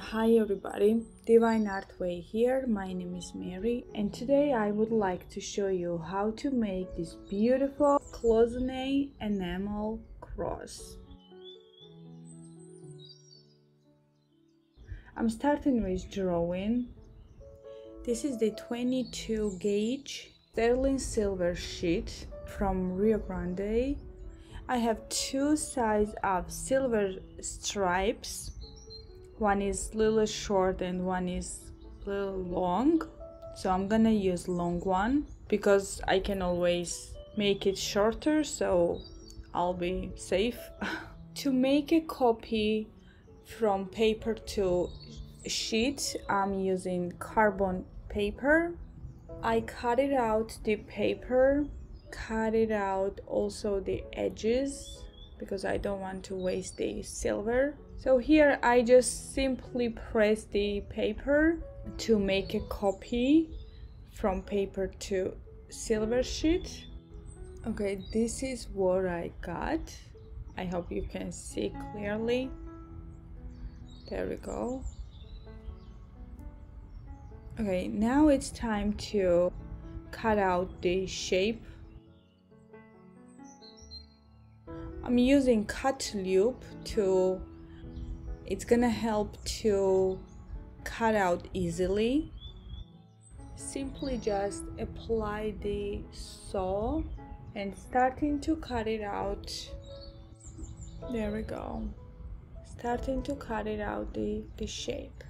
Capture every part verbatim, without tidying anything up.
Hi everybody, Divine Artway here, my name is Mary and today I would like to show you how to make this beautiful cloisonné enamel cross. I'm starting with drawing. This is the twenty-two gauge sterling silver sheet from Rio Grande. I have two sides of silver stripes. One is little short and one is little long, so I'm gonna use long one because I can always make it shorter, so I'll be safe. To make a copy from paper to sheet, I'm using carbon paper. I cut it out the paper, cut it out also the edges because I don't want to waste the silver. So here I just simply press the paper to make a copy from paper to silver sheet. Okay, this is what I got. I hope you can see clearly. There we go. Okay, now it's time to cut out the shape. I'm using cut loop to, it's gonna help to cut out easily. Simply just apply the saw and starting to cut it out. There we go. Starting to cut it out the, the shape.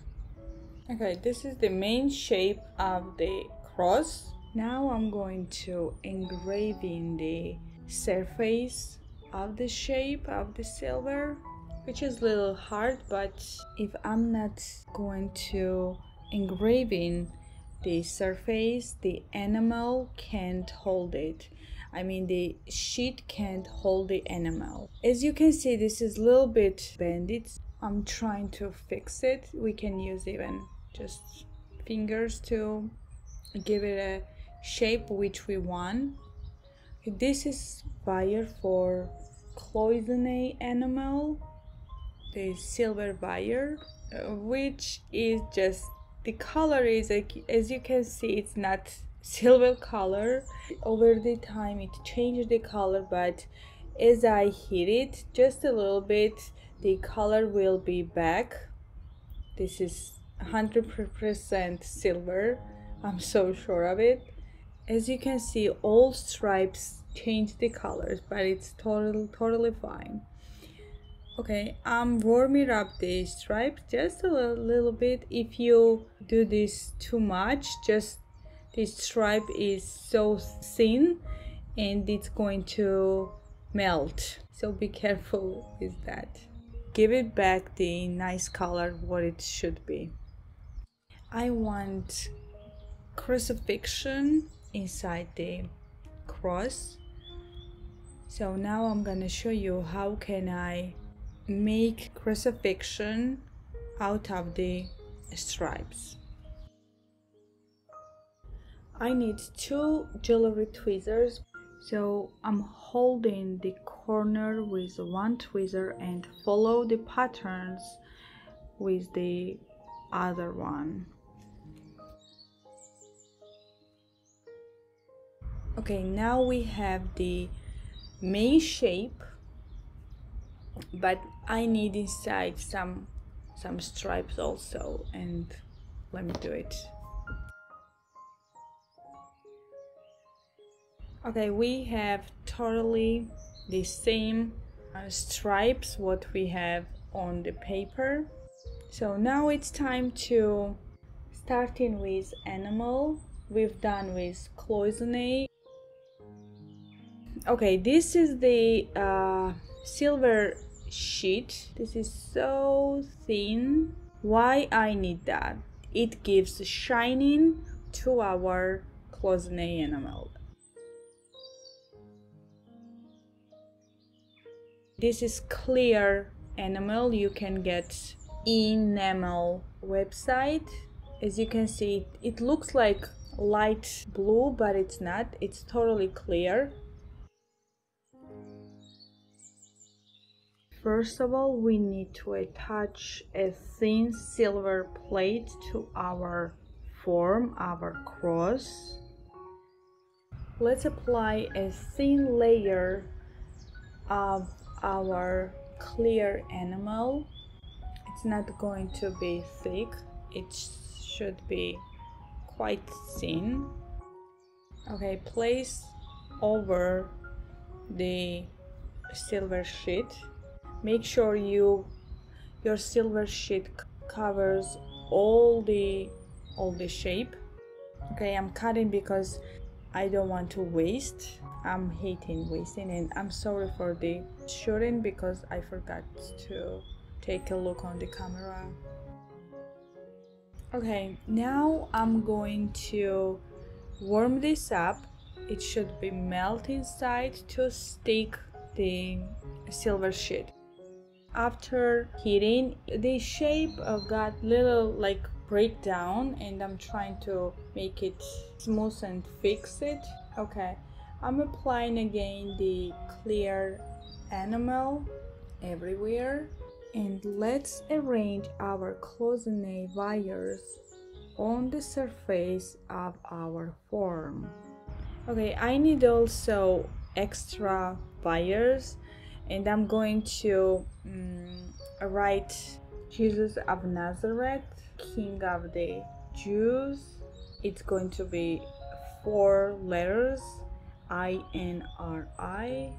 Okay, this is the main shape of the cross. Now I'm going to engrave in the surface of the shape of the silver, which is a little hard, but if I'm not going to engrave in the surface, the enamel can't hold it. I mean, the sheet can't hold the enamel. As you can see, this is a little bit bended. I'm trying to fix it. We can use even just fingers to give it a shape which we want. This is wire for cloisonné enamel, the silver wire, which is just, the color is, as you can see, it's not silver color. Over the time it changed the color, but as I heat it just a little bit, the color will be back. This is one hundred percent silver, I'm so sure of it. As you can see, all stripes change the colors, but it's totally totally fine. Okay, I'm warming up the stripes just a little, little bit. If you do this too much, just the stripe is so thin and it's going to melt, so be careful with that. Give it back the nice color what it should be. I want crucifixion inside the cross, so now I'm gonna show you how can I make crucifixion out of the stripes. I need two jewelry tweezers, so I'm holding the corner with one tweezer and follow the patterns with the other one. Okay, now we have the main shape, but I need inside some some stripes also, and let me do it. Okay, we have totally the same uh, stripes what we have on the paper. So now it's time to starting with enamel. We've done with cloisonné. Okay, this is the uh, silver sheet. This is so thin. Why I need that? It gives shining to our cloisonné enamel. This is clear enamel. You can get enamel website. As you can see, it looks like light blue, but it's not. It's totally clear. First of all, we need to attach a thin silver plate to our form, our cross. Let's apply a thin layer of our clear enamel. It's not going to be thick, it should be quite thin. Okay, place over the silver sheet. Make sure you your silver sheet covers all the all the shape. Okay, I'm cutting because I don't want to waste. I'm hating wasting, and I'm sorry for the shooting because I forgot to take a look on the camera. Okay, now I'm going to warm this up. It should be melted inside to stick the silver sheet. After heating, the shape got little like breakdown, and I'm trying to make it smooth and fix it. Okay, I'm applying again the clear enamel everywhere, and let's arrange our cloisonné wires on the surface of our form. Okay, I need also extra wires, and I'm going to um, write Jesus of Nazareth, King of the Jews. It's going to be four letters, I N R I.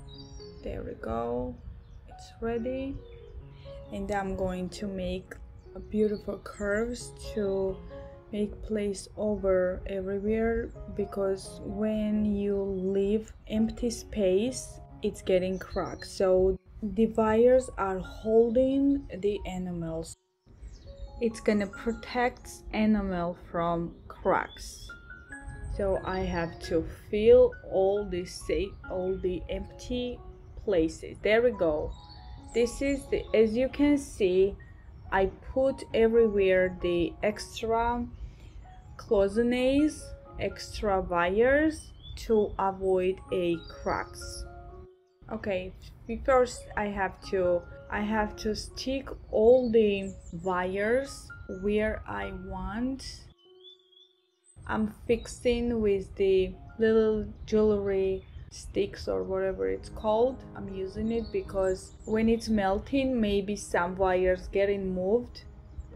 There we go, it's ready. And I'm going to make beautiful curves to make place over everywhere, because when you leave empty space it's getting cracked, so the wires are holding the enamels. It's gonna protect enamel from cracks. So I have to fill all the safe, all the empty places. There we go. This is the, as you can see, I put everywhere the extra cloisonnés, extra wires to avoid a cracks. Okay, first I have to I have to stick all the wires where I want. I'm fixing with the little jewelry sticks or whatever it's called. I'm using it because when it's melting, maybe some wires getting moved,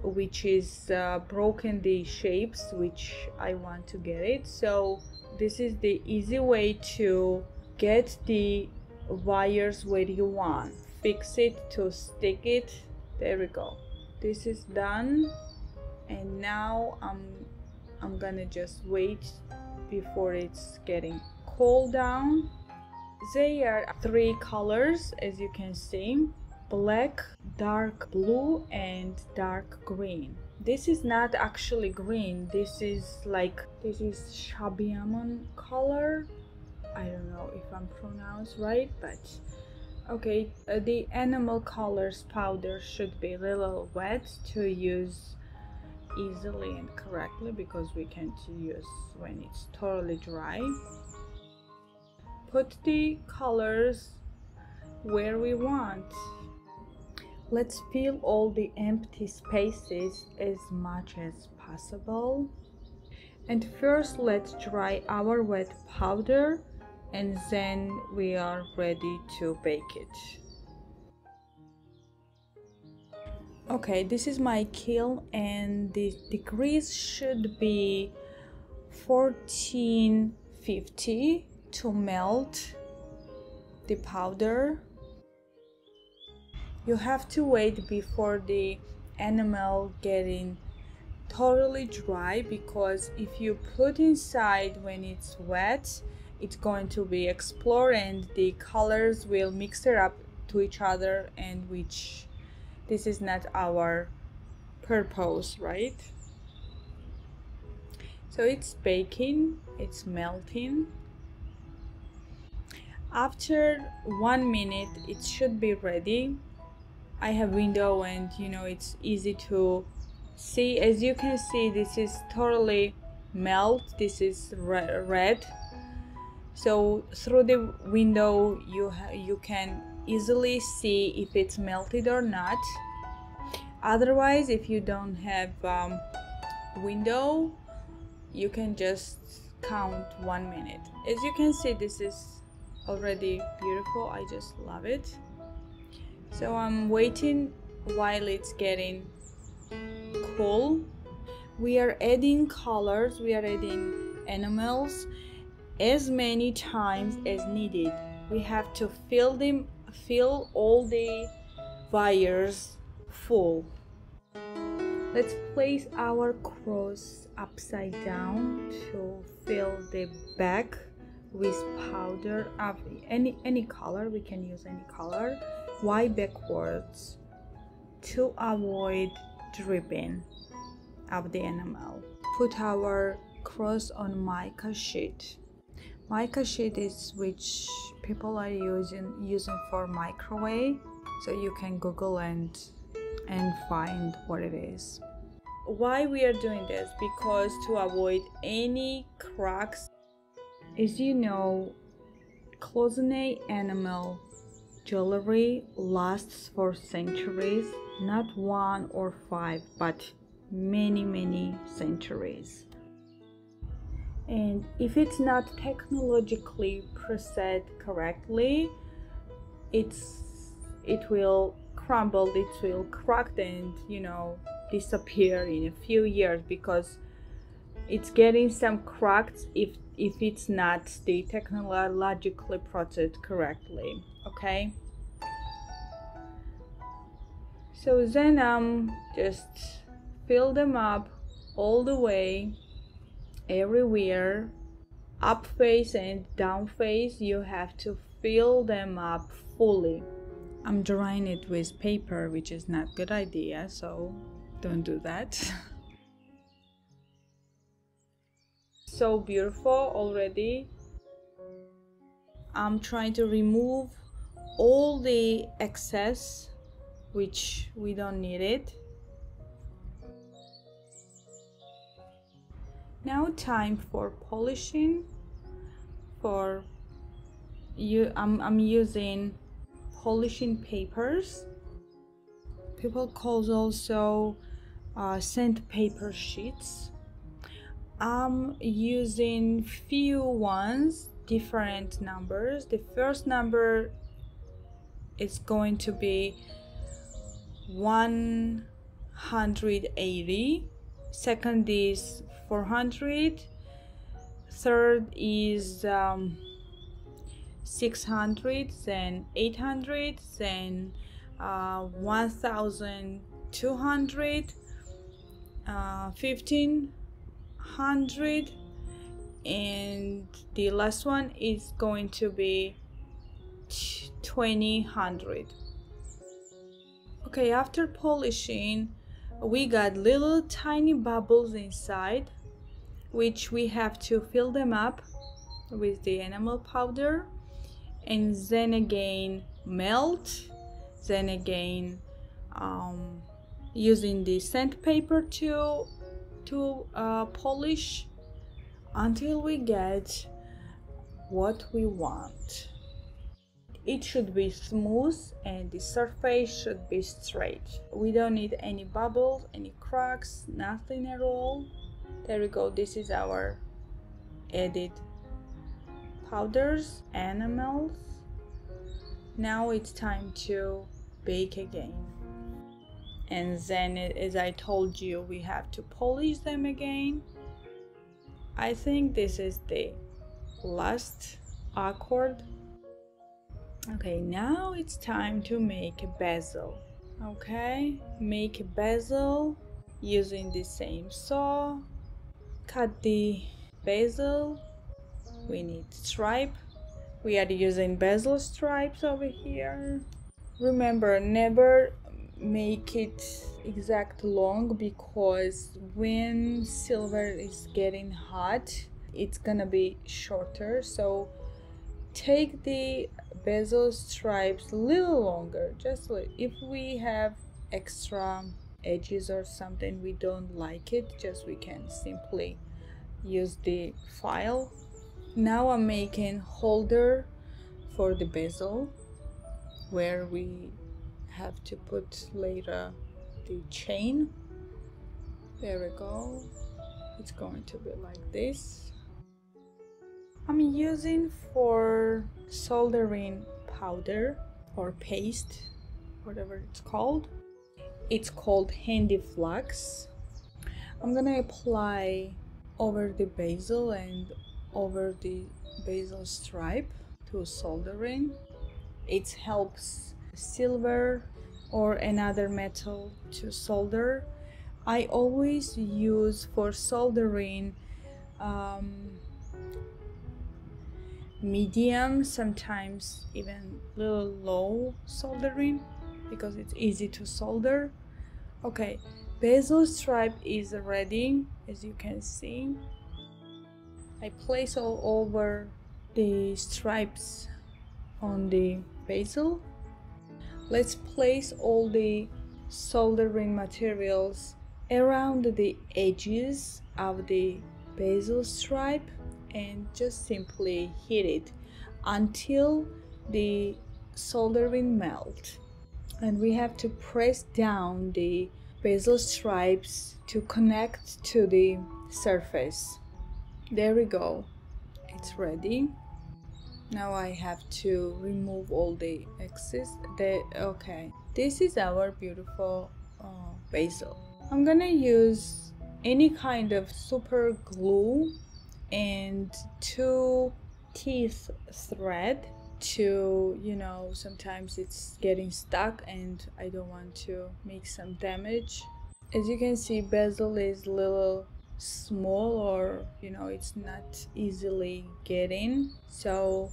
which is uh, broken the shapes which I want to get it. So this is the easy way to get the wires where you want, fix it to stick it. There we go, this is done. And now I'm I'm gonna just wait before it's getting cooled down. There are three colors, as you can see: black, dark blue, and dark green. This is not actually green, this is like this is Shabiamon color. I don't know if I'm pronounced right, but okay, uh, the enamel colors powder should be a little wet to use easily and correctly, because we can't use when it's totally dry. Put the colors where we want. Let's fill all the empty spaces as much as possible. And first let's dry our wet powder, and then we are ready to bake it. Okay, this is my kiln, and the degrees should be fourteen fifty to melt the powder. You have to wait before the enamel getting totally dry, because if you put inside when it's wet, it's going to be explored and the colors will mix it up to each other, and which this is not our purpose, right? So it's baking, it's melting. After one minute it should be ready. I have window, and you know it's easy to see. As you can see, this is totally melt, this is red. So through the window you ha you can easily see if it's melted or not. Otherwise, if you don't have um, window, you can just count one minute. As you can see, this is already beautiful. I just love it. So I'm waiting while it's getting cool. We are adding colors, we are adding enamels as many times as needed. We have to fill them, fill all the wires full. Let's place our cross upside down to fill the back with powder of any any color. We can use any color. Why backwards? To avoid dripping of the enamel. Put our cross on mica sheet. Mica sheet is which people are using using for microwave, so you can Google and and find what it is. Why we are doing this? Because to avoid any cracks. As you know, cloisonné enamel jewelry lasts for centuries, not one or five, but many many centuries. And if it's not technologically processed correctly, it's it will crumble, it will crack, and you know, disappear in a few years, because it's getting some cracks if if it's not the technologically processed correctly. Okay, so then um just fill them up all the way, everywhere, up face and down face. You have to fill them up fully. I'm drying it with paper, which is not a good idea, so don't do that. So beautiful already. I'm trying to remove all the excess, which we don't need it. Now time for polishing. For you, I'm, I'm using polishing papers. People calls also uh, sandpaper sheets. I'm using few ones, different numbers. The first number is going to be one hundred eighty. Second is four hundred, third is um, six hundred, then eight hundred, then uh, one thousand two hundred, uh, fifteen hundred, and the last one is going to be twenty hundred. Okay, after polishing, we got little tiny bubbles inside, which we have to fill them up with the enamel powder, and then again melt, then again um, using the sandpaper to to uh, polish until we get what we want. It should be smooth and the surface should be straight. We don't need any bubbles, any cracks, nothing at all. There we go. This is our added powders, enamels. Now it's time to bake again. And then, as I told you, we have to polish them again. I think this is the last awkward. Okay, now it's time to make a bezel. Okay, make a bezel using the same saw. Cut the bezel. We need stripe. We are using bezel stripes over here. Remember, never make it exact long, because when silver is getting hot, it's gonna be shorter. So take the bezel stripes a little longer, just if we have extra edges or something we don't like it, just we can simply use the file. Now I'm making holder for the bezel. where we have to put later the chain. There we go. It's going to be like this. I'm using for soldering powder or paste, whatever it's called. It's called Handy Flux. I'm gonna apply over the bezel and over the bezel stripe to soldering. It helps silver or another metal to solder. I always use for soldering um, medium, sometimes even little low soldering, because it's easy to solder. Okay, bezel stripe is ready, as you can see. I place all over the stripes on the bezel. Let's place all the soldering materials around the edges of the bezel stripe and just simply hit it until the soldering melts. And we have to press down the bezel stripes to connect to the surface. There we go, it's ready. Now I have to remove all the excess. The, okay, this is our beautiful uh, bezel. I'm gonna use any kind of super glue and two teeth thread to, you know, sometimes it's getting stuck and I don't want to make some damage. As you can see, bezel is a little small, or you know, it's not easily getting. So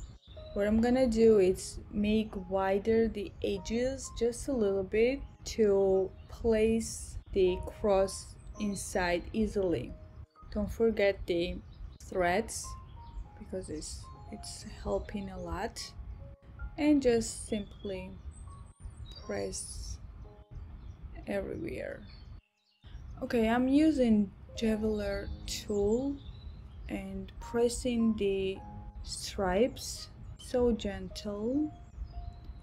what I'm gonna do is make wider the edges just a little bit to place the cross inside easily. Don't forget the threads, because it's it's helping a lot. And just simply press everywhere. Okay, I'm using Javeler tool and pressing the stripes, so gentle.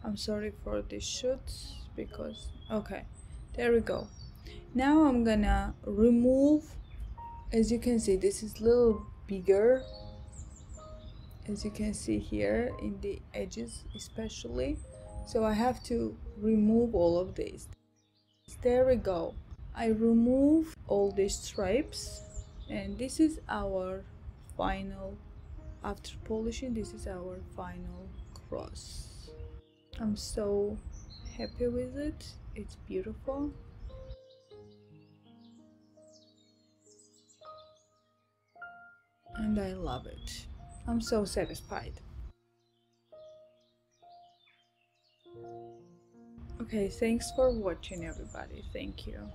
I'm sorry for the shoots, because okay, there we go. Now I'm gonna remove, as you can see, this is a little bigger, as you can see here in the edges especially, so I have to remove all of these. There we go, I remove all these stripes, and this is our final, after polishing, this is our final cross. I'm so happy with it, it's beautiful. And I love it, I'm so satisfied. Okay, thanks for watching everybody, thank you.